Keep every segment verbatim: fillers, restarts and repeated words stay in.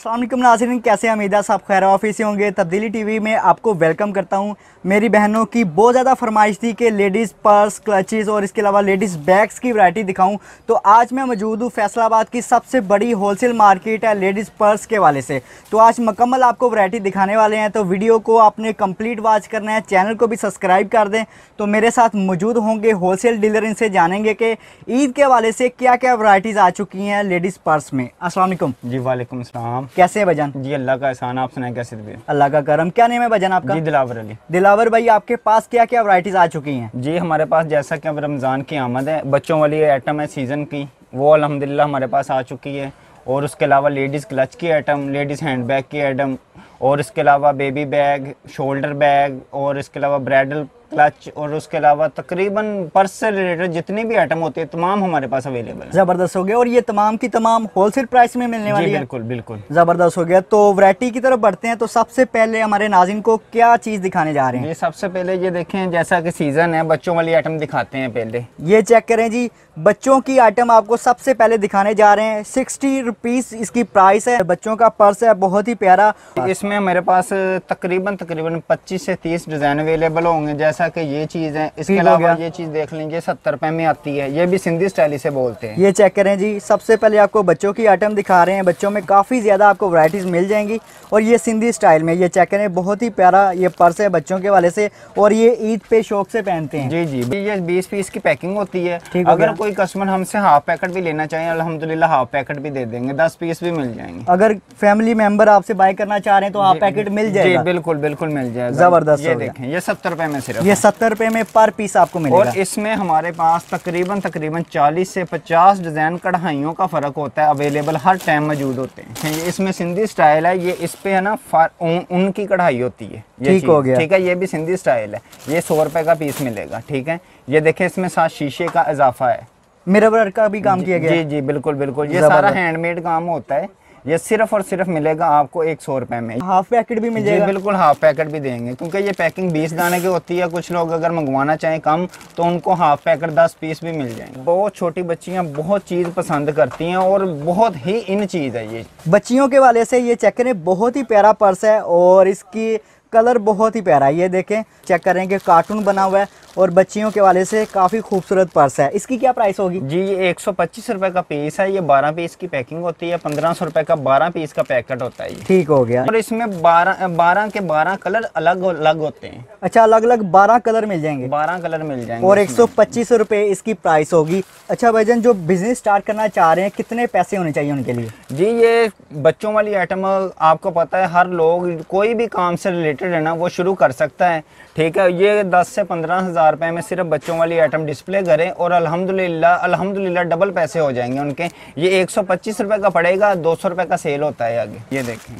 अस्सलाम वालेकुम नाज़रीन, कैसे हैं? उम्मीद है सब खैर ऑफिस से होंगे। तब्दीली टीवी में आपको वेलकम करता हूं। मेरी बहनों की बहुत ज़्यादा फरमाइश थी कि लेडीज़ पर्स, क्लचेस और इसके अलावा लेडीज़ बैग्स की वैरायटी दिखाऊं, तो आज मैं मौजूद हूं फैसलाबाद की सबसे बड़ी होलसेल मार्केट है लेडीज़ पर्स के वाले से। तो आज मकम्मल आपको वैरायटी दिखाने वाले हैं, तो वीडियो को आपने कम्प्लीट वॉच करना है, चैनल को भी सब्सक्राइब कर दें। तो मेरे साथ मौजूद होंगे होलसेल डीलर, इनसे जानेंगे कि ईद के हवाले से क्या क्या वैरायटीज़ आ चुकी हैं लेडीज़ पर्स में। अस्सलाम वालेकुम। जी वालेकुम अस्सलाम। कैसे है भाईजान? जी अल्लाह का एहसान, आप सुनाएं कैसे? अल्लाह का करम। क्या नेम है भाईजान आपका? जी दिलावर अली। दिलावर भाई, आपके पास क्या क्या वैरायटीज आ चुकी हैं? जी हमारे पास जैसा कि अब रमज़ान की आमद है, बच्चों वाली आइटम है सीज़न की, वो अल्हम्दुलिल्लाह हमारे पास आ चुकी है। और उसके अलावा लेडीज़ क्लच की आइटम, लेडीज़ हैंड बैग की आइटम, और इसके अलावा बेबी बैग, शोल्डर बैग, और इसके अलावा ब्राइडल क्लच, और उसके अलावा तकरीबन पर्स से रिलेटेड जितनी भी आइटम होती है तमाम हमारे पास अवेलेबल है। ज़बरदस्त हो गया। और ये तमाम की तमाम होलसेल प्राइस में मिलने वाली है? बिल्कुल बिल्कुल। ज़बरदस्त हो गया। तो वैरायटी की तरफ बढ़ते हैं, तो सबसे पहले हमारे नाज़रीन को क्या चीज़ दिखाने जा रहे हैं? ये सबसे पहले ये देखें, जैसा कि सीज़न है बच्चों वाली आइटम दिखाते हैं। पहले ये चेक करें जी, बच्चों की आइटम आपको सबसे पहले दिखाने जा रहे हैं। सिक्सटी रुपीज़ इसकी प्राइस है। बच्चों का पर्स है, बहुत ही प्यारा। इसमें हमारे पास तकरीबन तकरीबन पच्चीस से तीस डिज़ाइन अवेलेबल होंगे। जैसे कि ये चीज है, इसके अलावा ये चीज देख लीजिए, सत्तर रुपए में आती है। ये भी सिंधी स्टाइल से बोलते हैं। ये चेक करें जी, सबसे पहले आपको बच्चों की आइटम दिखा रहे हैं। बच्चों में काफी ज्यादा आपको वैरायटीज मिल जाएंगी। और ये सिंधी स्टाइल में, ये चेक करें, बहुत ही प्यारा ये पर्स है बच्चों के वाले से। और ये ईद पे शौक से पहनते हैं। जी जी, ये बीस पीस की पैकिंग होती है। अगर कोई कस्टमर हमसे हाफ पैकेट भी लेना चाहे, अल्हम्दुलिल्लाह हाफ पैकेट भी दे देंगे, दस पीस भी मिल जाएंगे। अगर फैमिली मेंबर आपसे बाय करना चाह रहे हैं तो हाफ पैकेट मिल जाएगा। बिल्कुल बिल्कुल मिल जाएगा। जबरदस्त। ये देखें, ये सत्तर रुपए में सिर्फ, ये सत्तर रुपए में पर पीस आपको मिलेगा। और इसमें हमारे पास तकरीबन तकरीबन चालीस से पचास डिजाइन कढ़ाइयों का फर्क होता है, अवेलेबल हर टाइम मौजूद होते हैं। ये इसमें सिंधी स्टाइल है, ये इस पे है ना उन, उनकी कढ़ाई होती है। ठीक हो गया। ठीक है, ये भी सिंधी स्टाइल है। ये सौ रुपए का पीस मिलेगा। ठीक है, ये देखें, इसमें साथ शीशे का इजाफा है, मिरर वर्क का भी काम किया गया। जी जी बिल्कुल बिल्कुल, ये सारा हैंडमेड काम होता है। ये सिर्फ और सिर्फ मिलेगा आपको एक सौ रुपए में। हाफ पैकेट भी मिल जाएगा? बिल्कुल, हाफ पैकेट भी देंगे, क्योंकि ये पैकिंग बीस दाने की होती है। कुछ लोग अगर मंगवाना चाहें कम, तो उनको हाफ पैकेट दस पीस भी मिल जाएंगे। बहुत छोटी बच्चियां बहुत चीज़ पसंद करती हैं और बहुत ही इन चीज़ है ये बच्चियों के वाले से। ये चेक करें, बहुत ही प्यारा पर्स है और इसकी कलर बहुत ही प्यारा है। ये देखें, चेक करें कि कार्टून बना हुआ है और बच्चियों के वाले से काफ़ी खूबसूरत पर्स है। इसकी क्या प्राइस होगी? जी ये एक सौ पच्चीस रुपये का पीस है। ये बारह पीस की पैकिंग होती है। पंद्रह सौ रुपये का बारह पीस का पैकेट होता है। ठीक हो गया। और इसमें बारह बारह के बारह कलर अलग अलग होते हैं। अच्छा, अलग अलग बारह कलर मिल जाएंगे? बारह कलर मिल जाएंगे। और एक सौ पच्चीस रुपये इसकी प्राइस होगी। अच्छा भाईजान, जो बिजनेस स्टार्ट करना चाह रहे हैं, कितने पैसे होने चाहिए उनके लिए? जी ये बच्चों वाली आइटम आपको पता है, हर लोग कोई भी काम से रिलेटेड है ना वो शुरू कर सकता है। ठीक है, ये दस से पंद्रह हज़ार रुपये में सिर्फ बच्चों वाली आइटम डिस्प्ले करें और अल्हम्दुलिल्लाह अल्हम्दुलिल्लाह डबल पैसे हो जाएंगे उनके। ये एक सौ पच्चीस रुपये का पड़ेगा, दो सौ रुपये का सेल होता है आगे। ये देखें,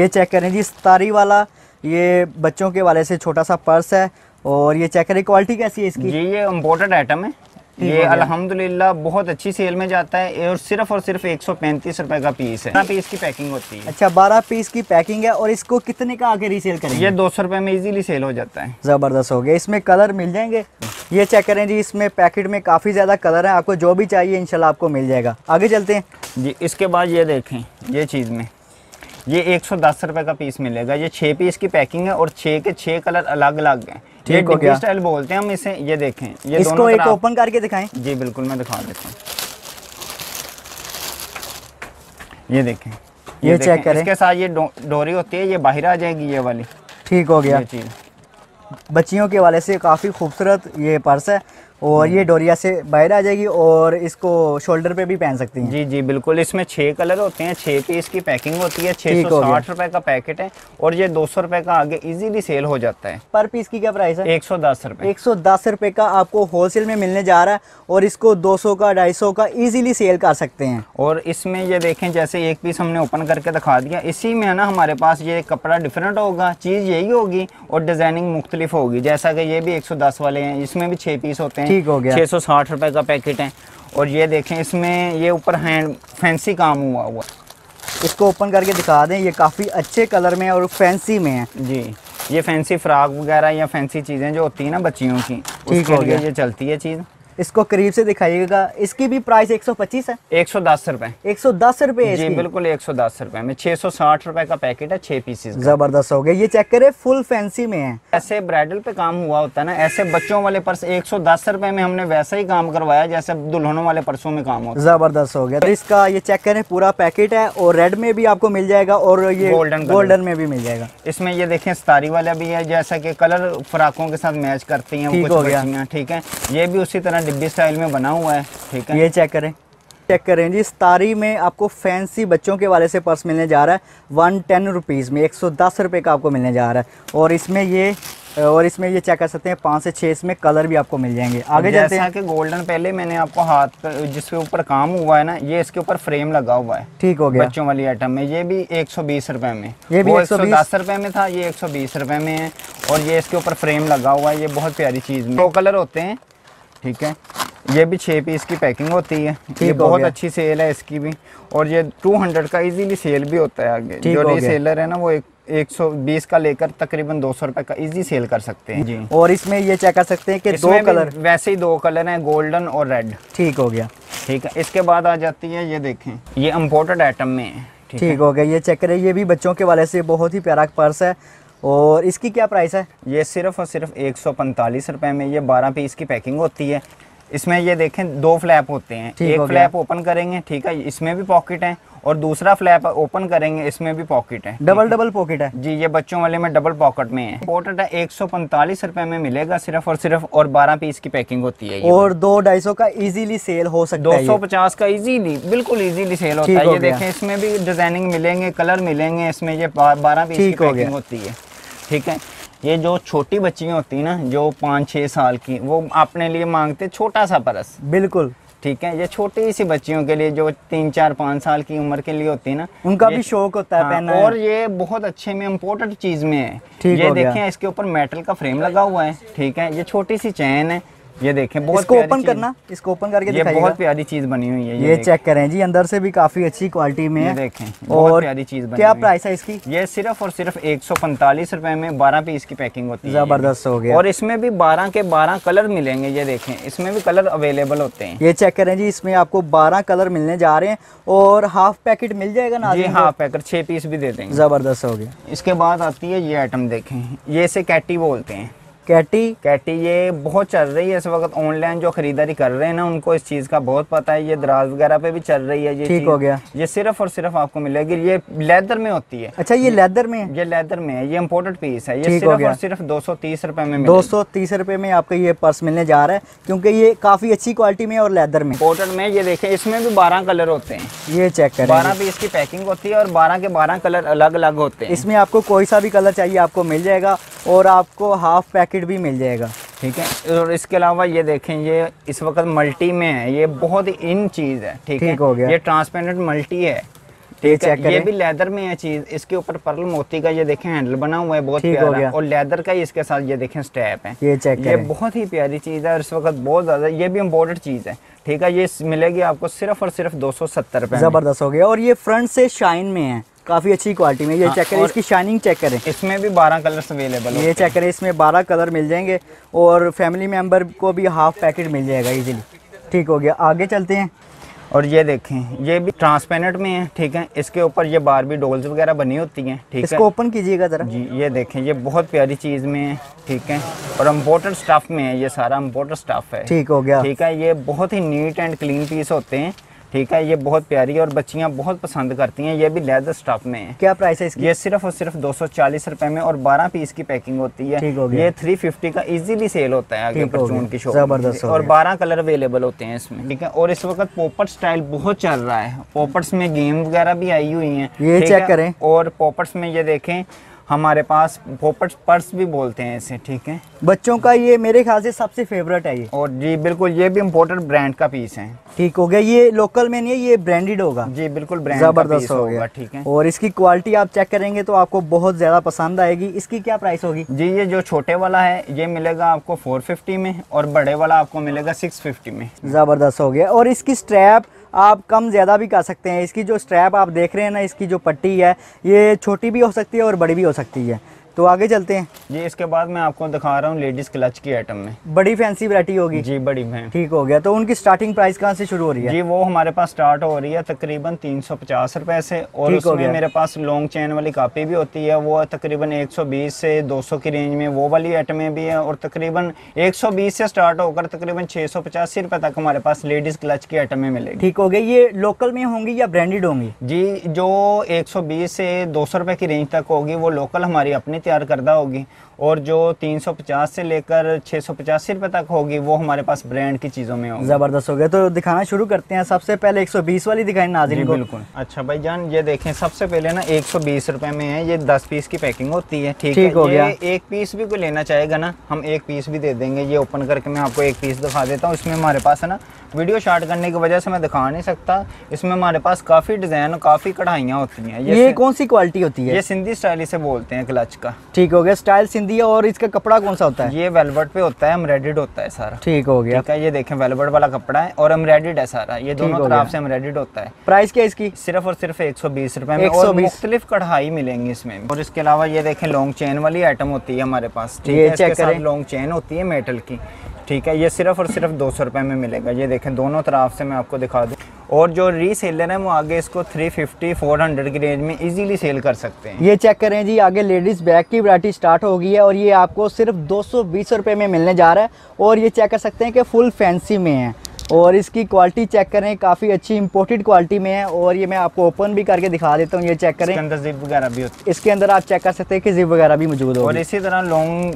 ये चेक करें जी, सितारी वाला ये बच्चों के वाले से छोटा सा पर्स है। और ये चेक करें, क्वालिटी कैसी है इसकी? जी ये इम्पोर्टेड आइटम है। ये अल्हम्दुलिल्लाह बहुत अच्छी सेल में जाता है और सिर्फ और सिर्फ एक सौ पैंतीस रुपए का पीस है। बारह पीस की पैकिंग होती है। अच्छा, बारह पीस की पैकिंग है। और इसको कितने का आगे रीसेल करेंगे? ये दो सौ रुपए में इजीली सेल हो जाता है। जबरदस्त हो गया। इसमें कलर मिल जाएंगे। ये चेक करें जी, इसमें पैकेट में काफी ज्यादा कलर है। आपको जो भी चाहिए इंशाल्लाह आपको मिल जाएगा। आगे चलते हैं जी। इसके बाद ये देखें, ये चीज में ये एक सौ दस रुपए का पीस मिलेगा। ये छह पीस की पैकिंग है और छह के छह कलर अलग अलग है। ठीक हो गया। स्टाइल बोलते हैं हम इसे। ये देखें, ये इसको दोनों एक ओपन करके दिखाएं। जी बिल्कुल, मैं दिखा देता हूँ। ये देखें, ये, ये चेक करें। इसके साथ ये डो, डोरी होती है, ये बाहर आ जाएगी ये वाली। ठीक हो गया। बच्चियों के वाले से काफ़ी खूबसूरत ये पर्स है और ये डोरिया से बाहर आ जाएगी और इसको शोल्डर पे भी पहन सकती हैं। जी जी बिल्कुल। इसमें छः कलर होते हैं, छः पीस की पैकिंग होती है। छः सौ साठ रुपये का पैकेट है और ये दो सौ रुपये का आगे इजीली सेल हो जाता है। पर पीस की क्या प्राइस है? एक सौ दस रुपये। एक सौ दस रुपये का आपको होलसेल में मिलने जा रहा है और इसको दो सौ का ढाई सौ का ईजिली सेल कर सकते हैं। और इसमें ये देखें, जैसे एक पीस हमने ओपन करके दिखा दिया, इसी में है ना हमारे पास ये कपड़ा डिफरेंट होगा, चीज़ यही होगी और डिज़ाइनिंग मुख्तलिफ होगी। जैसा कि ये भी एक सौ दस वाले हैं, इसमें भी छः पीस होते हैं। ठीक हो गया। छः सौ साठ रुपये का पैकेट है। और ये देखें, इसमें ये ऊपर हैंड फैंसी काम हुआ हुआ। इसको ओपन करके दिखा दें। ये काफ़ी अच्छे कलर में और फैंसी में है। जी ये फैंसी फ्राक वगैरह या फैंसी चीज़ें जो होती हैं ना बच्चियों की, ठीक हो गया, ये चलती है चीज़। इसको करीब से दिखाइएगा। इसकी भी प्राइस एक सौ पच्चीस है, एक सौ दस रुपए एक सौ दस रुपए जी बिल्कुल एक सौ दस रुपए में छह सौ साठ रुपए का पैकेट है, छह पीसेस। जबरदस्त हो गया, ये चेक करे फुल फैंसी में है। ऐसे ब्राइडल पे काम हुआ होता है ना, ऐसे बच्चों वाले पर्स एक सौ दस रुपए में हमने वैसा ही काम करवाया जैसे दुल्हनों वाले पर्सों में काम होता है। जबरदस्त हो गया। तो इसका ये चेक करे पूरा पैकेट है और रेड में भी आपको मिल जाएगा और ये गोल्डन गोल्डन में भी मिल जाएगा। इसमें ये देखे सतारी वाला भी है, जैसा की कलर फ्राकों के साथ मैच करती है, ठीक है। ये भी उसी तरह डिब्बी स्टाइल में बना हुआ है, ठीक है। ये चेक करें चेक करें जी, सतारी में आपको फैंसी बच्चों के वाले से पर्स मिलने जा रहा है वन टेन रुपीज़ में, एक सौ दस रुपये का आपको मिलने जा रहा है। और इसमें ये और इसमें ये चेक कर सकते हैं पाँच से छः इसमें कलर भी आपको मिल जाएंगे। आगे जाते हैं कि गोल्डन पहले मैंने आपको हाथ पर जिसके ऊपर काम हुआ है ना, ये इसके ऊपर फ्रेम लगा हुआ है, ठीक हो गया। बच्चों वाली आइटम में ये भी एक सौ बीस रुपए में, ये भी एक सौ दस रुपए में था, ये एक सौ बीस रुपए में है। और ये इसके ऊपर फ्रेम लगा हुआ है, ये बहुत प्यारी चीज़ में दो कलर होते हैं, ठीक है। ये भी छः पीस की पैकिंग होती है, ये बहुत अच्छी सेल है इसकी भी। और ये दो सौ का इजीली सेल भी होता है आगे, जो रीसेलर है ना वो एक एक सौ बीस का लेकर तकरीबन दो सौ रुपए का इजी सेल कर सकते हैं जी। और इसमें ये चेक कर सकते हैं कि दो कलर, वैसे ही दो कलर हैं, गोल्डन और रेड, ठीक हो गया, ठीक है। इसके बाद आ जाती है ये देखें, ये इम्पोर्टेड आइटम में है, ठीक हो गया। ये चेक करें, ये भी बच्चों के वाले से बहुत ही प्यारा पर्स है। और इसकी क्या प्राइस है? ये सिर्फ और सिर्फ एक सौ पैंतालीस रुपए में, ये बारह पीस की पैकिंग होती है। इसमें ये देखें दो फ्लैप होते हैं, एक फ्लैप ओपन करेंगे, ठीक है, इसमें भी पॉकेट है। और दूसरा फ्लैप ओपन करेंगे, इसमें भी पॉकेट है, डबल डबल पॉकेट है जी। ये बच्चों वाले में डबल पॉकेट में है। पॉकेट है एक सौ पैंतालीस रुपए में मिलेगा सिर्फ और सिर्फ, और बारह पीस की पैकिंग होती है। और दो ढाई सौ का इजीली सेल हो सकता है, दो सौ पचास का इजीली, बिल्कुल इजीली सेल होता है। ये देखें इसमें भी डिजाइनिंग मिलेंगे, कलर मिलेंगे, इसमें ये बारह पीस की पैकिंग होती है, ठीक है। ये जो छोटी बच्चियाँ होती ना, जो पाँच छः साल की, वो अपने लिए मांगते छोटा सा पर्स, बिल्कुल ठीक है। ये छोटी सी बच्चियों के लिए जो तीन चार पाँच साल की उम्र के लिए होती है ना, उनका भी शौक होता है, हाँ, पहनना। और ये बहुत अच्छे में इम्पोर्टेड चीज़ में है। ये देखें इसके ऊपर मेटल का फ्रेम लगा हुआ है, ठीक है। ये छोटी सी चैन है, ये देखें, बहुत इसको ओपन करना, इसको ओपन करके ये बहुत प्यारी चीज बनी हुई है। ये, ये चेक करें जी, अंदर से भी काफी अच्छी क्वालिटी में है, देखें बहुत प्यारी चीज बनी। क्या प्राइस है इसकी? ये सिर्फ और सिर्फ एक सौ पैंतालीस रुपए में बारह पीस की पैकिंग होती है। जबरदस्त हो गया। और इसमें भी बारह के बारह कलर मिलेंगे, ये देखें इसमें भी कलर अवेलेबल होते हैं। ये चेक करें जी, इसमें आपको बारह कलर मिलने जा रहे हैं। और हाफ पैकेट मिल जाएगा ना जी, हाफ पैकेट छह पीस भी दे देंगे। जबरदस्त हो गया। इसके बाद आती है ये आइटम, देखें ये इसे कैटी बोलते हैं, कैटी कैटी ये बहुत चल रही है इस वक्त। ऑनलाइन जो खरीदारी कर रहे हैं ना, उनको इस चीज़ का बहुत पता है। ये दराज वगैरह पे भी चल रही है ये, ठीक हो गया। ये सिर्फ और सिर्फ आपको मिलेगी, ये लेदर में होती है। अच्छा, ये लेदर में है? ये लेदर में है, ये इम्पोर्टेड पीस है। ये सिर्फ और सिर्फ दो सौ तीस रुपए में दो सौ तीस रुपए में आपका ये पर्स मिलने जा रहा है, क्योंकि ये काफी अच्छी क्वालिटी में और लेदर में इम्पोर्टेड में। ये देखें इसमें भी बारह कलर होते हैं, ये चेक करें, बारह पीस की पैकिंग होती है और बारह के बारह कलर अलग अलग होते हैं। इसमें आपको कोई सा भी कलर चाहिए आपको मिल जाएगा, और आपको हाफ पैकेट भी मिल जाएगा, ठीक है। और इसके अलावा ये देखें, ये इस वक्त मल्टी में है, ये बहुत इन चीज है, ठीक है, हो गया। ये ट्रांसपेरेंट मल्टी है, ठीक है। ये भी लेदर में है चीज, इसके ऊपर पर्ल मोती का ये देखें हैंडल बना हुआ है, बहुत प्यारा। और लेदर का ही इसके साथ ये देखें स्टैप है, ये चेक करें, बहुत ही प्यारी चीज है और इस वक्त बहुत ज्यादा, ये भी इम्पोर्टेड चीज है, ठीक है। ये मिलेगी आपको सिर्फ और सिर्फ दो सौ सत्तर रुपए। जबरदस्त हो गया। और ये फ्रंट से शाइन में है, काफी अच्छी क्वालिटी में। ये हाँ, चेक करें इसकी शाइनिंग चेक करें। इसमें भी बारह कलर्स अवेलेबल है, ये चेक करें इसमें बारह कलर मिल जाएंगे। और फैमिली मेंबर को भी हाफ पैकेट मिल जाएगा इजीली, ठीक हो गया। आगे चलते हैं। और ये देखें ये भी ट्रांसपेरेंट में है, ठीक है। इसके ऊपर ये बारबी डॉल्स वगैरह बनी होती हैं, ठीक है। इसको ओपन कीजिएगा जरा जी, ये देखें ये बहुत प्यारी चीज़ में है, ठीक है। और इम्पोर्टेड स्टफ में है, ये सारा इम्पोर्टेड स्टफ है, ठीक हो गया, ठीक है। ये बहुत ही नीट एंड क्लीन पीस होते हैं, ठीक है। ये बहुत प्यारी है और बच्चियां बहुत पसंद करती हैं। ये भी लेदर स्टफ में है। क्या प्राइस है इसकी? ये सिर्फ और सिर्फ दो सौ चालीस रुपए में और बारह पीस की पैकिंग होती है। ठीक हो गया। ये थ्री फिफ्टी का इजीली सेल होता है आगे परचून की शॉप में, और बारह कलर अवेलेबल होते हैं इसमें, ठीक है। और इस वक्त पॉपट स्टाइल बहुत चल रहा है, पॉपट्स में गेम वगैरह भी आई हुई है, ये चेक करें। और पॉपट्स में ये देखें हमारे पास पॉपट पर्स भी बोलते हैं इसे, ठीक है। बच्चों का ये मेरे ख्याल से सबसे फेवरेट है ये। और जी बिल्कुल, ये भी इम्पोर्टेड ब्रांड का पीस है, ठीक हो गया। ये लोकल में नहीं है, ये ब्रांडेड होगा जी, बिल्कुल ब्रांड का पीस होगा, ठीक है। और इसकी क्वालिटी आप चेक करेंगे तो आपको बहुत ज्यादा पसंद आएगी। इसकी क्या प्राइस होगी जी? ये जो छोटे वाला है ये मिलेगा आपको फोर फिफ्टी में और बड़े वाला आपको मिलेगा सिक्स फिफ्टी में। जबरदस्त हो गया। और इसकी स्ट्रैप आप कम ज़्यादा भी कर सकते हैं। इसकी जो स्ट्रैप आप देख रहे हैं ना, इसकी जो पट्टी है ये छोटी भी हो सकती है और बड़ी भी हो सकती है, तो आगे चलते हैं जी। इसके बाद मैं आपको दिखा रहा हूँ लेडीज क्लच की आइटम में बड़ी फैंसी वैरायटी होगी जी, बड़ी में। ठीक हो गया। तो उनकी स्टार्टिंग प्राइस कहाँ से शुरू हो रही है जी? वो हमारे पास स्टार्ट हो रही है तकरीबन तीन सौ पचास रुपए से, और उसमें मेरे पास लॉन्ग चेन वाली कापी भी होती है, वो तकरीबन एक सौ बीस से दो सौ की रेंज में वो वाली आइटमें भी है, और तकरीबन एक सौ बीस से स्टार्ट होकर तकरीबन छह सौ पचासी रुपए तक हमारे पास लेडीज क्लच की आइटमें मिलेगी। ठीक हो गया। ये लोकल में होंगी या ब्रांडेड होंगी जी? जो एक सौ बीस से दो सौ रुपए की रेंज तक होगी वो लोकल हमारी अपनी तैयार करदा होगी, और जो तीन सौ पचास से लेकर छह सौ पचास रुपए तक होगी वो हमारे पास ब्रांड की चीज़ों में होगी। ज़बरदस्त हो गया। तो दिखाना शुरू करते हैं। सबसे पहले एक सौ बीस वाली दिखाएं नाज़रीन को। बिल्कुल। अच्छा भाई जान, ये देखें सबसे पहले ना एक सौ बीस रुपए में है, ये दस पीस की पैकिंग होती है। ठीक, ठीक है, हो गया। एक पीस भी कोई लेना चाहेगा ना हम एक पीस भी दे देंगे। ये ओपन करके मैं आपको एक पीस दिखा देता हूँ। इसमें हमारे पास है ना, वीडियो शॉर्ट करने की वजह से मैं दिखा नहीं सकता, इसमें हमारे पास काफ़ी डिज़ाइन और काफ़ी कढ़ाइयाँ होती हैं। ये कौन सी क्वालिटी होती है? ये सिंधी स्टाइल इसे बोलते हैं क्लच का। ठीक हो गया। स्टाइल सिंधी है, और इसका कपड़ा कौन सा होता है? ये वेलवेट पे होता है, एम्ब्रॉयडर्ड होता है सारा। ठीक हो गया। ठीक है, ये देखें वेलवेट वाला कपड़ा है और एम्ब्रॉयडर्ड है सारा, ये दोनों तरफ से एम्ब्रॉयडर्ड होता है। प्राइस क्या है इसकी? सिर्फ और सिर्फ एक सौ बीस रुपए में, और मुख्तलिफ कढ़ाई मिलेंगी इसमें। और इसके अलावा ये देखें लॉन्ग चेन वाली आइटम होती है हमारे पास। ठीक है, लॉन्ग चेन होती है मेटल की। ठीक है, ये सिर्फ और सिर्फ दो सौ रुपए में मिलेगा। ये देखें दोनों तरफ से मैं आपको दिखा दूँ, और जो रीसेलर है वो आगे इसको तीन सौ पचास, चार सौ की रेंज में इजीली सेल कर सकते हैं। ये चेक करें जी, आगे लेडीज़ बैग की वैरायटी स्टार्ट हो गई है, और ये आपको सिर्फ दो सौ बीस रुपये में मिलने जा रहा है, और ये चेक कर सकते हैं कि फुल फैंसी में है, और इसकी क्वालिटी चेक करें काफ़ी अच्छी इंपोर्टेड क्वालिटी में है। और ये मैं आपको ओपन भी करके दिखा देता हूँ। ये चेक करें, इसके अंदर जिप वगैरह भी होती है, इसके अंदर आप चेक कर सकते हैं कि जिप वगैरह भी मौजूद हो। और इसी तरह लॉन्ग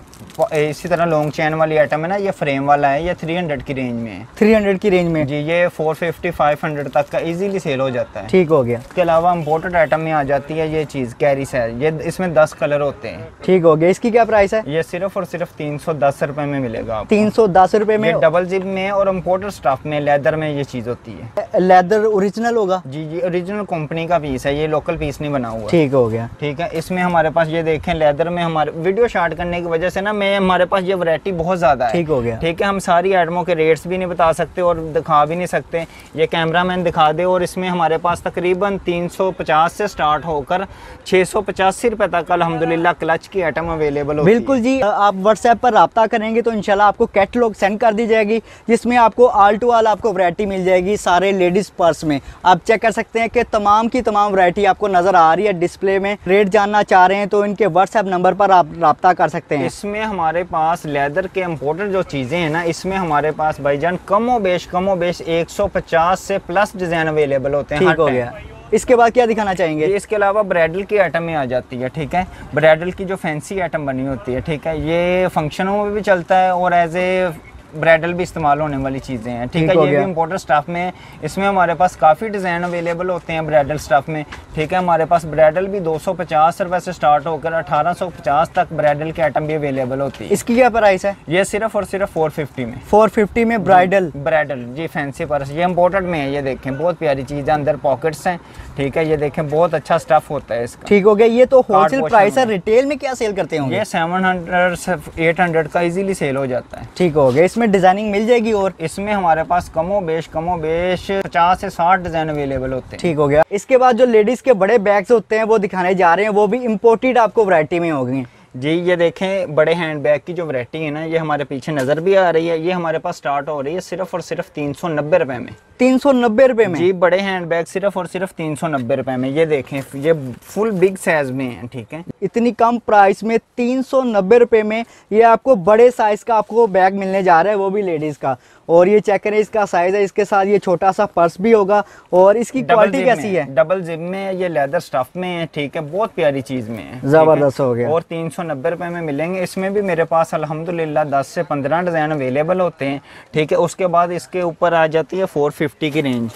इसी तरह लॉन्ग चैन वाली आइटम है ना, ये फ्रेम वाला है, ये तीन सौ की रेंज में है। तीन सौ की रेंज में जी, ये चार सौ पचास, पाँच सौ तक का इजीली सेल हो जाता है। ठीक हो गया। इसके अलावा इम्पोर्टेड आइटम में आ जाती है ये चीज़ कैरी सैल, ये इसमें दस कलर होते हैं। ठीक हो गया। इसकी क्या प्राइस है? ये सिर्फ और सिर्फ तीन सौ दस रुपये में मिलेगा। तीन सौ दस रुपये में, डबल जिप में और इम्पोर्टेड स्टाफ में लेदर में ये चीज होती है। लेदर ओरिजिनल होगा जी? जी ओरिजिनल कंपनी का पीस है, ये लोकल पीस नहीं बना हुआ। ठीक हो गया। ठीक है, इसमें हमारे पास ये देखें लेदर में, हमारे वीडियो शॉर्ट करने की वजह से ना मैं हमारे पास ये वैरायटी बहुत ज्यादा है। ठीक हो गया। ठीक है, हम सारी आइटमों के रेट्स भी नहीं बता सकते और दिखा भी नहीं सकते, ये कैमरामैन दिखा दे। और इसमें हमारे पास तकरीबन तीन सौ पचास से स्टार्ट होकर छह सौ पचासी रुपए तक अल्हम्दुलिल्लाह क्लच की आइटम अवेलेबल। बिल्कुल जी, आप व्हाट्सएप पर रब्ता करेंगे तो इंशाल्लाह आपको कैटलॉग सेंड कर दी जाएगी, जिसमें आपको आल टू आल आपको वैरायटी मिल जाएगी सारे लेडीज पर्स में। आप चेक कर सकते हैं कि तमाम की तमाम वैरायटी आपको नजर आ रही है डिस्प्ले में। रेट जानना चाह रहे हैं तो इनके व्हाट्सएप नंबर पर आप रब्ता कर सकते हैं। इसमें हमारे पास लेदर के इम्पोर्टेड जो चीज़ें हैं ना, इसमें हमारे पास भाईजान कमो बेश कमो बेश एक सौ पचास से प्लस डिजाइन अवेलेबल होते हैं। ठीक हो गया। इसके बाद क्या दिखाना चाहेंगे? इसके अलावा ब्राइडल की आइटम में आ जाती है। ठीक है, ब्राइडल की जो फैंसी आइटम बनी होती है। ठीक है, ये फंक्शनों में भी चलता है और एज ए ब्राइडल भी इस्तेमाल होने वाली चीज़ें हैं। ठीक है, ये भी इम्पोर्टर स्टाफ में, इसमें हमारे पास काफ़ी डिज़ाइन अवेलेबल होते हैं ब्राइडल स्टाफ में। ठीक है, हमारे पास ब्राइडल भी दो सौ पचास रुपये से स्टार्ट होकर अठारह सौ पचास तक ब्राइडल की आइटम भी अवेलेबल होती है। इसकी क्या प्राइस है? ये सिर्फ और सिर्फ फोर फिफ्टी में फोर फिफ्टी में ब्राइडल ब्राइडल जी फैंसी पर्स, ये इम्पोर्टेड में है। ये देखें बहुत प्यारी चीज़ है, अंदर पॉकेट्स हैं। ठीक है, ये देखें बहुत अच्छा स्टफ होता है इसका। ठीक हो गया। ये तो होलसेल प्राइस है, रिटेल में क्या सेल करते होंगे? ये सेवन हंड्रेड एट हंड्रेड का इजीली सेल हो जाता है। ठीक हो गया। इसमें डिजाइनिंग मिल जाएगी, और इसमें हमारे पास कमो बेश कमो बेश पचास से साठ डिजाइन अवेलेबल होते हैं। ठीक हो गया। इसके बाद जो लेडीज के बड़े बैग्स होते हैं वो दिखाने जा रहे हैं, वो भी इम्पोर्टेड आपको वैरायटी में होगी जी। ये देखें बड़े हैंडबैग की जो वैरायटी है ना, ये हमारे पीछे नज़र भी आ रही है, ये हमारे पास स्टार्ट हो रही है सिर्फ और सिर्फ तीन सौ नब्बे रुपये में। तीन सौ नब्बे रुपये में जी बड़े हैंडबैग सिर्फ और सिर्फ तीन सौ नब्बे रुपये में। ये देखें ये फुल बिग साइज़ में है। ठीक है, इतनी कम प्राइस में तीन सौ नब्बे रुपये में ये आपको बड़े साइज़ का आपको बैग मिलने जा रहा है, वो भी लेडीज़ का। और ये चेक करें इसका साइज़ है, इसके साथ ये छोटा सा पर्स भी होगा। और इसकी क्वालिटी कैसी है? डबल जिप में, ये लेदर स्टफ में है। ठीक है, बहुत प्यारी चीज़ में है, ज़बरदस्त हो गया। और तीन सौ नब्बे रुपये में मिलेंगे। इसमें भी मेरे पास अल्हम्दुलिल्लाह दस से पंद्रह डिज़ाइन अवेलेबल होते हैं। ठीक है, उसके बाद इसके ऊपर आ जाती है फोर फिफ्टी की रेंज।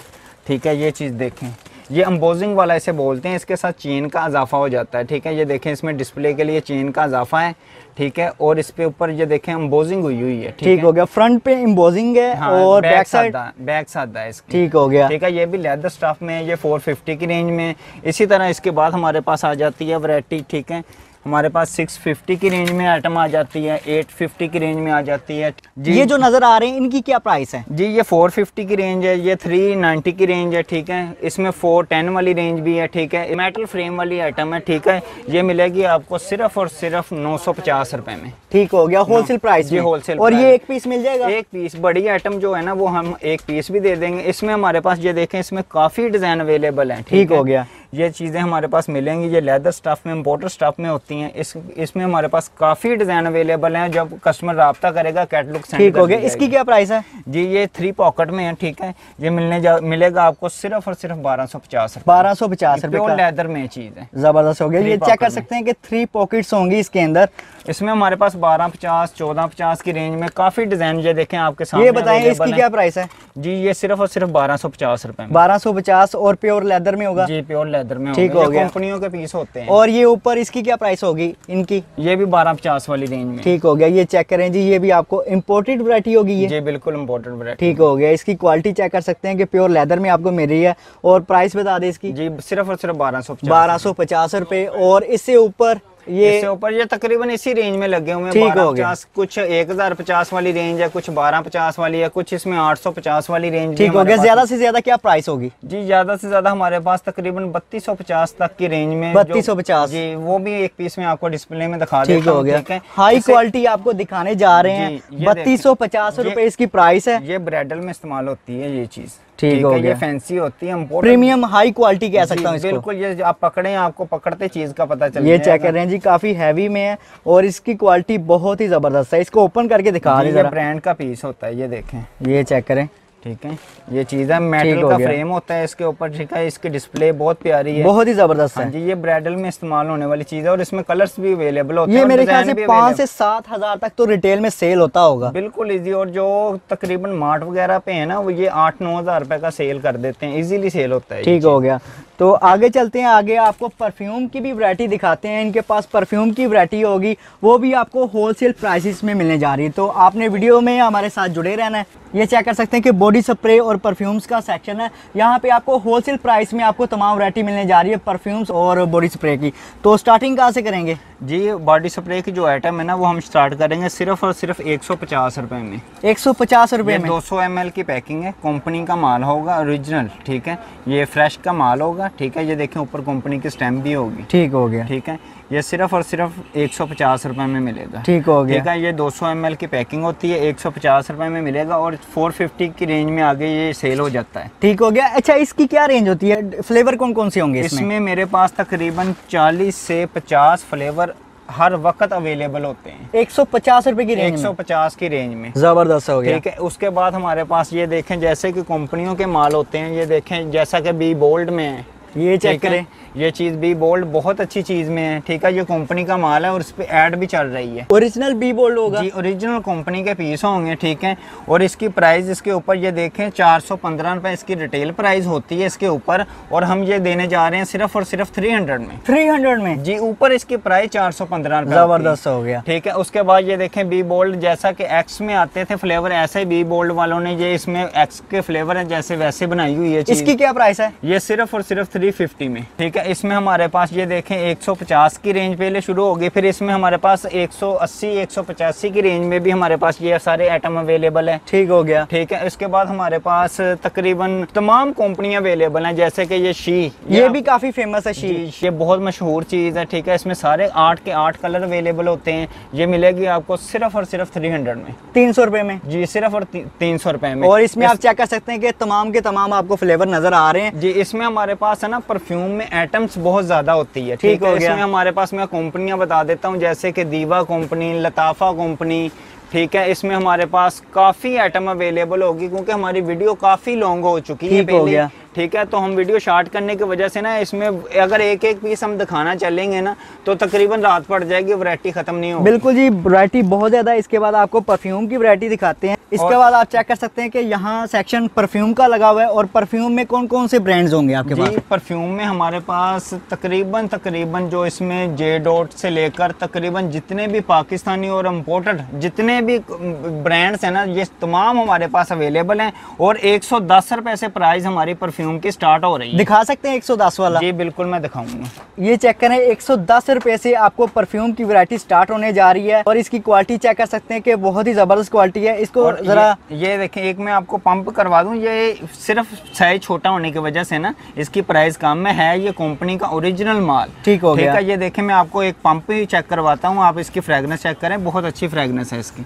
ठीक है, ये चीज़ देखें ये अम्बोजिंग वाला इसे बोलते हैं, इसके साथ चेन का इजाफा हो जाता है। ठीक है, ये देखें इसमें डिस्प्ले के लिए चेन का इजाफा है। ठीक है, और इसके ऊपर ये देखें अम्बोजिंग हुई हुई है। ठीक हो गया। फ्रंट पे अम्बोजिंग है, हाँ, और बैक साइड बैक साइड है इसकी। ठीक हो गया। ठीक है, ये भी लेदर स्टफ में है, ये फोर फिफ्टी की रेंज में। इसी तरह इसके बाद हमारे पास आ जाती है वैरायटी। ठीक है, हमारे पास सिक्स फिफ्टी की रेंज में आइटम आ जाती है, एट फिफ्टी की रेंज में आ जाती है। जी ये जो नज़र आ रहे हैं इनकी क्या प्राइस है? जी ये फोर फिफ्टी की रेंज है, ये थ्री नाइन्टी की रेंज है, ठीक है। इसमें फोर टेन वाली रेंज भी है, ठीक है। मेटल फ्रेम वाली आइटम है, ठीक है। ये मिलेगी आपको सिर्फ और सिर्फ नौ सौ पचास रुपए में, ठीक हो गया होलसेल प्राइस। जी होलसेल। और ये एक पीस मिल जाएगा, एक पीस बड़ी आइटम जो है ना वो हम एक पीस भी दे देंगे। इसमें हमारे पास ये देखें, इसमें काफ़ी डिज़ाइन अवेलेबल है, ठीक हो गया। ये चीज़ें हमारे पास मिलेंगी, ये लेदर स्टफ़ में, इम्पोर्टेड स्टफ़ में होती हैं। इस इसमें हमारे पास काफ़ी डिज़ाइन अवेलेबल हैं। जब कस्टमर रब्ता करेगा कैटलॉग सेंड, ठीक हो गया। इसकी क्या प्राइस है? जी ये थ्री पॉकेट में है, ठीक है। ये मिलने जा मिलेगा आपको सिर्फ और सिर्फ बारह सौ पचास बारह सौ पचास रुपये और लेदर में चीज़ है, ज़बरदस्त हो गया। ये चेक कर सकते हैं कि थ्री पॉकेट्स होंगी इसके अंदर। इसमें हमारे पास बारह पचास चौदह पचास की रेंज में काफ़ी डिज़ाइन ये देखें आपके सामने। ये बताएं इसकी क्या प्राइस है? जी ये सिर्फ और सिर्फ बारह सौ पचास रुपये बारह सौ पचास और प्योर लेदर में होगा। जी प्योर लेदर में, ठीक हो गया। कंपनियों के पीस होते हैं। और ये ऊपर इसकी क्या प्राइस होगी इनकी? ये भी बारह पचास वाली रेंज में, ठीक हो गया। ये चेक करें जी, ये भी आपको इम्पोर्टेड वैरायटी होगी ये। जी बिल्कुल इम्पोर्टेड वैरायटी, ठीक हो गया। इसकी क्वालिटी चेक कर सकते हैं कि प्योर लेदर में आपको मिल रही है। और प्राइस बता दें इसकी? जी सिर्फ और सिर्फ बारह सौ बारह सौ पचास रुपये और इससे ऊपर ये इससे ऊपर ये तकरीबन इसी रेंज में लगे हुए हैं। ठीक हो गया। कुछ एक हजार पचास वाली रेंज है, कुछ बारह पचास वाली है, कुछ इसमें आठ सौ पचास वाली रेंज। ठीक हो गया। ज्यादा से ज्यादा क्या प्राइस होगी? जी ज्यादा से ज्यादा हमारे पास तकरीबन बत्तीस सौ पचास तक की रेंज में। बत्तीस सौ पचास जी वो भी एक पीस में आपको डिस्प्ले में दिखा देता हूं, ठीक है। हाई क्वालिटी आपको दिखाने जा रहे हैं। बत्तीस सौ पचास रुपए इसकी प्राइस है। ये ब्राइडल में इस्तेमाल होती है ये चीज, ठीक है। ये फैंसी होती है, प्रीमियम हाई क्वालिटी कह सकता हूँ। बिल्कुल, ये आप पकड़े, आपको पकड़ते चीज का पता चल। ये चेक कर रहे हैं जी, काफी हैवी में है और इसकी क्वालिटी बहुत ही जबरदस्त है। इसको ओपन करके दिखा रहे हैं। ब्रांड का पीस होता है ये, देखें ये चेक करें, ठीक है। ये चीज है, मेटल का फ्रेम होता है इसके ऊपर, ठीक है। इसकी डिस्प्ले बहुत प्यारी है, बहुत ही जबरदस्त है जी। ये ब्राइडल में इस्तेमाल होने वाली चीज है और इसमें कलर्स भी अवेलेबल होते हैं। ये मेरे ख्याल से पाँच से सात हजार तक तो रिटेल में सेल होता होगा, बिल्कुल इजी। और जो तकरीबन मार्ट वगैरह पे है ना वो ये आठ नौ हजार रुपए का सेल कर देते हैं, इजीली सेल होता है, ठीक हो गया। तो आगे चलते हैं। आगे आपको परफ्यूम की भी वैरायटी दिखाते हैं। इनके पास परफ्यूम की वैरायटी होगी, वो भी आपको होलसेल प्राइसेस में मिलने जा रही है। तो आपने वीडियो में हमारे साथ जुड़े रहना है। ये चेक कर सकते हैं कि बॉडी स्प्रे और परफ्यूम्स का सेक्शन है। यहाँ पे आपको होलसेल प्राइस में आपको तमाम वैरायटी मिलने जा रही है परफ्यूम्स और बॉडी स्प्रे की। तो स्टार्टिंग कहाँ से करेंगे? जी बॉडी स्प्रे की जो आइटम है ना वो हम स्टार्ट करेंगे सिर्फ और सिर्फ एक सौ पचास रुपये में। एक सौ पचास रुपये में दो सौ एम एल की पैकिंग है, कंपनी का माल होगा ओरिजिनल, ठीक है। ये फ्रेश का माल होगा, ठीक है। ये देखें ऊपर कंपनी की स्टैम्प भी होगी, ठीक हो गया, ठीक है। ये सिर्फ और सिर्फ एक सौ पचास रुपये में मिलेगा, ठीक हो गया, ठीक है। ये दो सौ एम एल की पैकिंग होती है, एक सौ पचास रुपये में मिलेगा और फोर फिफ्टी की रेंज में आगे ये सेल हो जाता है, ठीक हो गया। अच्छा इसकी क्या रेंज होती है? फ्लेवर कौन कौन से होंगे इसमें? इसमें मेरे पास तकरीबन चालीस से पचास फ्लेवर हर वक्त अवेलेबल होते हैं। एक सौ पचास रुपए की रेंज, एक सौ पचास की रेंज में जबरदस्त हो गया, ठीक है। उसके बाद हमारे पास ये देखें, जैसे कि कंपनियों के माल होते हैं, ये देखें जैसा कि बी बोल्ड में है, ये चेक करें। ये चीज़ बी बोल्ड बहुत अच्छी चीज़ में है, ठीक है। ये कंपनी का माल है और इस पर ऐड भी चल रही है। ओरिजिनल बी बोल्ड होगा जी, ओरिजिनल कंपनी के पीस होंगे, ठीक है। और इसकी प्राइस इसके ऊपर ये देखें चार सौ पंद्रह रुपये इसकी रिटेल प्राइस होती है इसके ऊपर, और हम ये देने जा रहे हैं सिर्फ और सिर्फ थ्री हंड्रेड में। थ्री हंड्रेड में जी, ऊपर इसकी प्राइस चार सौ पंद्रह रुपये, ज़बरदस्त हो गया, ठीक है। उसके बाद ये देखें बी बोल्ड, जैसा कि एक्स में आते थे फ्लेवर, ऐसे ही बी बोल्ड वालों ने ये इसमें एक्स के फ्लेवर है जैसे वैसे बनाई हुई है। इसकी क्या प्राइस है? ये सिर्फ और सिर्फ थ्री फिफ्टी में, ठीक है। इसमें हमारे पास ये देखें एक सौ पचास की रेंज पहले शुरू होगी, फिर इसमें हमारे पास एक सौ अस्सी एक सौ पचासी की रेंज में भी हमारे पास ये सारे आइटम अवेलेबल है, ठीक हो गया, ठीक है। इसके बाद हमारे पास तकरीबन तमाम कंपनियां अवेलेबल हैं, जैसे कि ये शी, ये, ये भी काफ़ी फेमस है शी, ये बहुत मशहूर चीज़ है, ठीक है। इसमें सारे आठ के आठ कलर अवेलेबल होते हैं। ये मिलेगी आपको सिर्फ और सिर्फ थ्री हंड्रेड में, तीन सौ रुपये में जी, सिर्फ और तीन सौ रुपये में। और इसमें आप चेक कर सकते हैं कि तमाम के तमाम आपको फ्लेवर नज़र आ रहे हैं जी। इसमें हमारे पास ना परफ्यूम में आइटम्स बहुत ज्यादा होती है, ठीक है। इसमें हमारे पास मैं कंपनियां बता देता हूं, जैसे कि दीवा कंपनी, लताफा कंपनी, ठीक है। इसमें हमारे पास काफ़ी आइटम अवेलेबल होगी, क्योंकि हमारी वीडियो काफ़ी लॉन्ग हो चुकी है पहले, ठीक है। तो हम वीडियो शॉर्ट करने की वजह से ना इसमें अगर एक एक पीस हम दिखाना चलेंगे ना तो तकरीबन रात पड़ जाएगी, वैरायटी खत्म नहीं होगी। बिल्कुल जी, वैरायटी बहुत ज़्यादा है। इसके बाद आपको परफ्यूम की वैरायटी दिखाते हैं। इसके बाद आप चेक कर सकते हैं कि यहाँ सेक्शन परफ्यूम का लगा हुआ है। और परफ्यूम में कौन कौन से ब्रांड्स होंगे आपके पास? परफ्यूम में हमारे पास तकरीबन तकरीबन जो इसमें जे डॉट से लेकर तकरीबन जितने भी पाकिस्तानी और इम्पोर्टेड जितने भी ब्रांड्स हैं ना ये तमाम हमारे पास अवेलेबल हैं। और एक सौ दस रुपये से प्राइस हमारी परफ्यूम परफ्यूम की स्टार्ट हो रही है। दिखा सकते हैं एक सौ दस वाला? जी बिल्कुल, मैं दिखाऊंगा। ये चेक करें, एक सौ दस रुपए से आपको परफ्यूम की वैरायटी स्टार्ट होने जा रही है और इसकी क्वालिटी चेक कर सकते हैं कि बहुत ही जबरदस्त क्वालिटी है। इसको जरा ये, ये देखें, एक मैं आपको पंप करवा दूं। ये सिर्फ साइज छोटा होने की वजह से ना इसकी प्राइस कम में है। ये कंपनी का ओरिजिनल माल ठीक हो गया। ये देखें, मैं आपको एक पंप भी चेक करवाता हूँ। आप इसकी फ्रेगनेंस चेक करें, बहुत अच्छी फ्रेगनेंस है इसकी,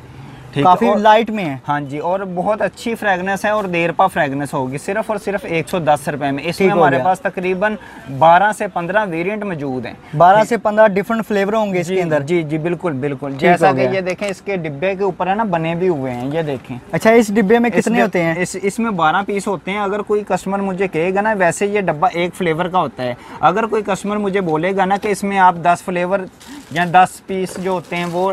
काफी लाइट में है। हाँ जी, और बहुत अच्छी फ्रेगनेंस है और देर पा फ्रेगनेंस होगी सिर्फ और सिर्फ एक सौ दस रुपए में। इसमें हमारे पास तकरीबन बारह से पंद्रह वेरिएंट मौजूद हैं, बारह से पंद्रह डिफरेंट फ्लेवर होंगे इसके अंदर। जी जी बिल्कुल बिल्कुल। जैसा कि ये देखें, इसके डिब्बे के ऊपर है ना बने भी हुए हैं, ये देखें। अच्छा, इस डिब्बे में कितने होते हैं? इसमें बारह पीस होते हैं। अगर कोई कस्टमर मुझे कहेगा ना, वैसे ये डब्बा एक फ्लेवर का होता है, अगर कोई कस्टमर मुझे बोलेगा ना कि इसमें आप दस फ्लेवर या दस पीस जो होते हैं वो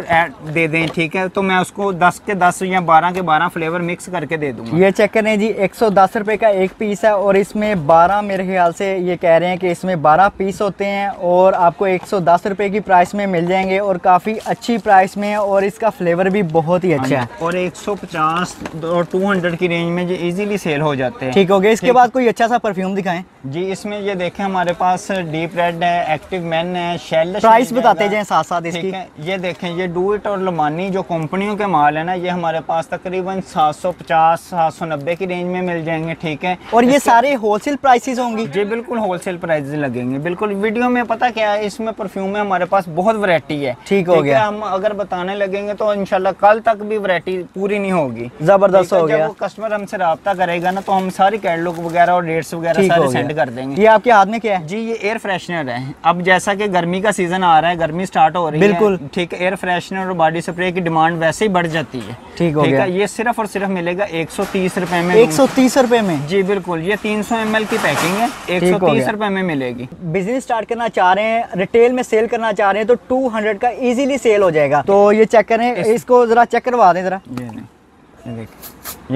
दे दें, ठीक है, तो मैं उसको दस के दस या बारह के बारह फ्लेवर मिक्स करके दे दूंगा। ये चेक करें जी, एक सौ दस रुपये का एक पीस है और इसमें बारह, मेरे ख्याल से ये कह रहे हैं कि इसमें बारह पीस होते हैं और आपको एक सौ दस रुपये की प्राइस में मिल जाएंगे और काफ़ी अच्छी प्राइस में है और इसका फ्लेवर भी बहुत ही अच्छा है। और एक सौ पचास और टू हंड्रेड की रेंज में ये ईजिली सेल हो जाते हैं। ठीक हो गया। इसके बाद कोई अच्छा सा परफ्यूम दिखाएं जी। इसमें ये देखें, हमारे पास डीप रेड है, एक्टिव मैन है, शेल। प्राइस बताते जाएं साथ साथ इसकी। ये देखें, ये डू इट और लुमानी जो कंपनियों के माल है ना, ये हमारे पास तकरीबन सात सौ पचास सात सौ नब्बे की रेंज में मिल जाएंगे, ठीक है। और ये सारे होलसेल प्राइसेस होंगे? जी बिल्कुल, होलसेल प्राइसेस लगेंगे बिल्कुल। वीडियो में पता क्या है, इसमें परफ्यूम में हमारे पास बहुत वैरायटी है। ठीक हो गया। हम अगर बताने लगेंगे तो इंशाल्लाह कल तक भी वैरायटी पूरी नहीं होगी। जबरदस्त हो गया। जब कस्टमर हमसे रब्ता करेगा ना तो हम सारी कैटलॉग वगैरह और रेट्स वगैरह सारे सेंड कर देंगे। ये आपके हाथ में क्या है? जी ये एयर फ्रेशनर है। अब जैसा कि गर्मी का सीजन आ रहा है, गर्मी स्टार्ट हो रही है, बिल्कुल ठीक है, एयर फ्रेशनर और बॉडी स्प्रे की डिमांड वैसे ही बढ़ जाती है। ठीक हो गया। ये सिर्फ और सिर्फ मिलेगा एक सौ तीस रुपए में। एक सौ तीस रुपए में? जी बिल्कुल। ये तीन सौ एमएल की पैकिंग है, एक सौ तीस रुपए में मिलेगी। बिजनेस स्टार्ट करना चाह रहे हैं, रिटेल में सेल करना चाह रहे हैं तो दो सौ का इजीली सेल हो जाएगा। तो ये चेक करें, इसको जरा चेक करवा दें जरा। ये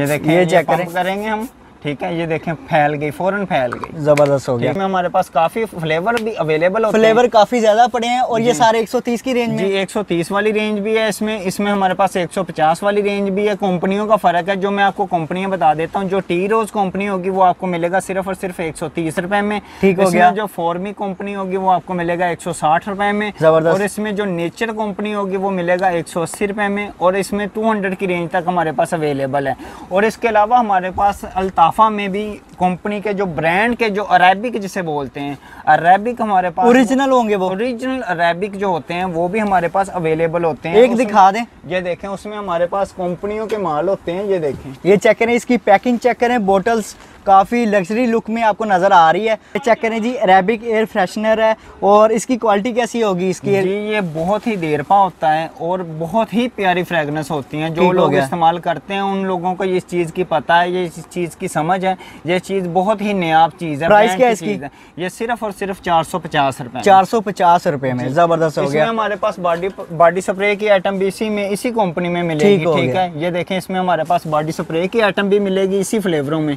देखिए, ये चेक करेंगे हम, ठीक है। ये देखें, फैल गई, फौरन फैल गई, जबरदस्त हो गया। इसमें हमारे पास काफी फ्लेवर भी अवेलेबल होते हैं, फ्लेवर काफी ज्यादा पड़े हैं। और ये सारे एक सौ तीस की रेंज में? जी एक सौ तीस वाली रेंज भी है इसमें। इसमें हमारे पास एक सौ पचास वाली रेंज भी है। कंपनियों का फर्क है, जो मैं आपको कंपनियां बता देता हूँ। जो टी रोज कंपनी होगी वो आपको मिलेगा सिर्फ और सिर्फ एक सौ तीस रुपए में। ठीक हो गया। जो फॉर्मी कंपनी होगी वो आपको मिलेगा एक सौ साठ रुपए में। और इसमें जो नेचर कंपनी होगी वो मिलेगा एक सौ अस्सी रुपए में। और इसमें टू हंड्रेड की रेंज तक हमारे पास अवेलेबल है। और इसके अलावा हमारे पास अल्ता में भी कंपनी के जो ब्रांड के जो अरेबिक जिसे बोलते हैं, अरेबिक हमारे पास ओरिजिनल होंगे। वो ओरिजिनल अरेबिक जो होते हैं वो भी हमारे पास अवेलेबल होते हैं। एक दिखा दें। ये देखें, उसमें हमारे पास कंपनियों के माल होते हैं। ये देखें, ये चेक करें, इसकी पैकिंग चेक करें। बोटल्स काफ़ी लग्जरी लुक में आपको नज़र आ रही है। चेक करें जी, अरेबिक एयर फ्रेशनर है। और इसकी क्वालिटी कैसी होगी इसकी? जी ये बहुत ही देरपा होता है और बहुत ही प्यारी फ्रेगनेंस होती है। जो लोग इस्तेमाल करते हैं उन लोगों को इस चीज़ की पता है, ये इस चीज़ की समझ है। ये चीज़ बहुत ही नयाब चीज़ है। प्राइस क्या इसकी है? ये सिर्फ और सिर्फ चार सौ पचास रुपये चार सौ पचास रुपये में। ज़बरदस्त हो गया। हमारे पास बॉडी बॉडी स्प्रे की आइटम भी इसी में, इसी कंपनी में मिलेगी, ठीक है। ये देखें, इसमें हमारे पास बॉडी स्प्रे की आइटम भी मिलेगी इसी फ्लेवरों में,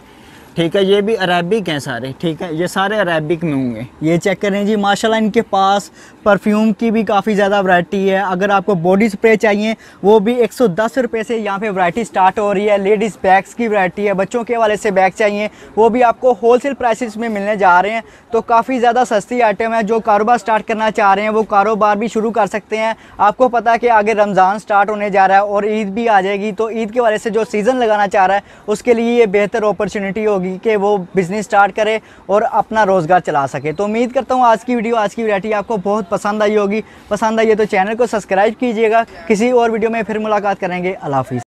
ठीक है। ये भी अरेबिक हैं सारे, ठीक है, ये सारे अरेबिक में होंगे। ये चेक करें जी, माशाल्लाह इनके पास परफ्यूम की भी काफ़ी ज़्यादा वैरायटी है। अगर आपको बॉडी स्प्रे चाहिए वो भी एक सौ दस रुपये से यहाँ पे वैरायटी स्टार्ट हो रही है। लेडीज़ बैग्स की वैरायटी है, बच्चों के वाले से बैग चाहिए वो भी आपको होलसेल प्राइसेस में मिलने जा रहे हैं। तो काफ़ी ज़्यादा सस्ती आइटम है। जो कारोबार स्टार्ट करना चाह रहे हैं वो कारोबार भी शुरू कर सकते हैं। आपको पता है कि आगे रमज़ान स्टार्ट होने जा रहा है और ईद भी आ जाएगी, तो ईद के वाले से जो सीज़न लगाना चाह रहा है उसके लिए ये बेहतर अपॉर्चुनिटी कि वो बिजनेस स्टार्ट करे और अपना रोजगार चला सके। तो उम्मीद करता हूँ आज की वीडियो, आज की वैरायटी आपको बहुत पसंद आई होगी। पसंद आई है तो चैनल को सब्सक्राइब कीजिएगा। किसी और वीडियो में फिर मुलाकात करेंगे। अल्लाह हाफिज़।